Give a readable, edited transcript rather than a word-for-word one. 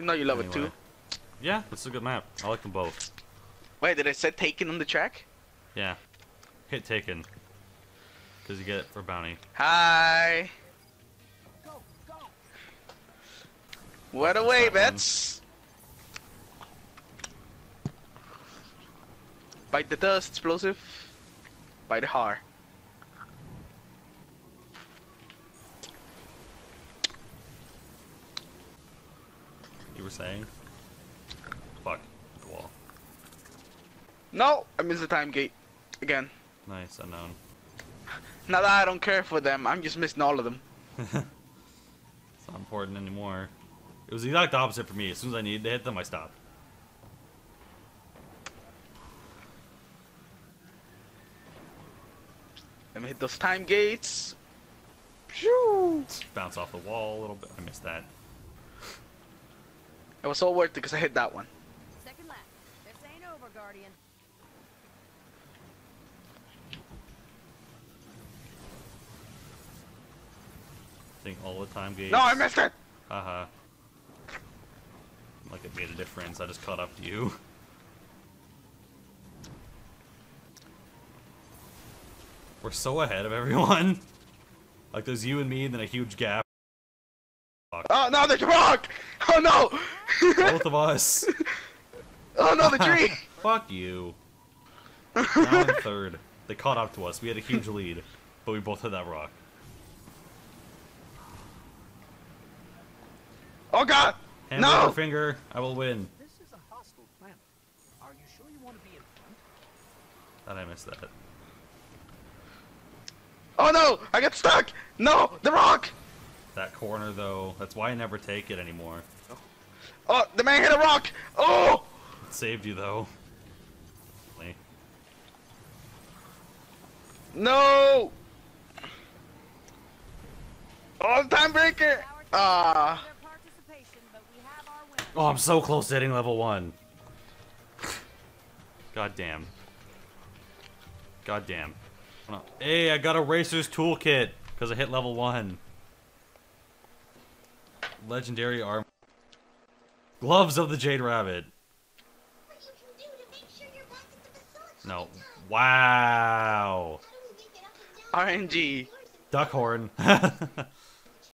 You know you love it too. Yeah, it's a good map. I like them both. Wait, did I say Taken on the track? Yeah. Hit Taken. Because you get it for bounty. Hi! Go, go. What away, Bets! Bite the dust, Explosive. Bite the har. You were saying? Fuck the wall. No! I missed the time gate. Again. Nice, unknown. Not that I don't care for them, I'm just missing all of them. It's not important anymore. It was the exact opposite for me. As soon as I needed to hit them, I stopped. Let me hit those time gates. Bounce off the wall a little bit. I missed that. It was all worth it because I hit that one. Second lap. This ain't over, Guardian. All the time gates. No, I missed it! Haha. Like it made a difference, I just caught up to you. We're so ahead of everyone. Like there's you and me and then a huge gap. Oh no, the rock! Oh no! Both of us. Oh no, the tree! Fuck you. Now I'm third. They caught up to us, we had a huge lead. But we both hit that rock. Oh God! Hand no! Over finger, I will win. This is a hostile planet. Are you sure you want to be in front? Thought I missed that. Oh no! I got stuck! No! The rock! That corner though, that's why I never take it anymore. Oh, oh the man hit a rock! Oh! It saved you though. No! Oh, time breaker! Ah. Oh, I'm so close to hitting level 1. God damn. God damn. Hey, I got a racer's toolkit because I hit level 1. Legendary arm. Gloves of the Jade Rabbit. What you can do to make sure you're back at the facility. No. Wow. RNG. Duck horn.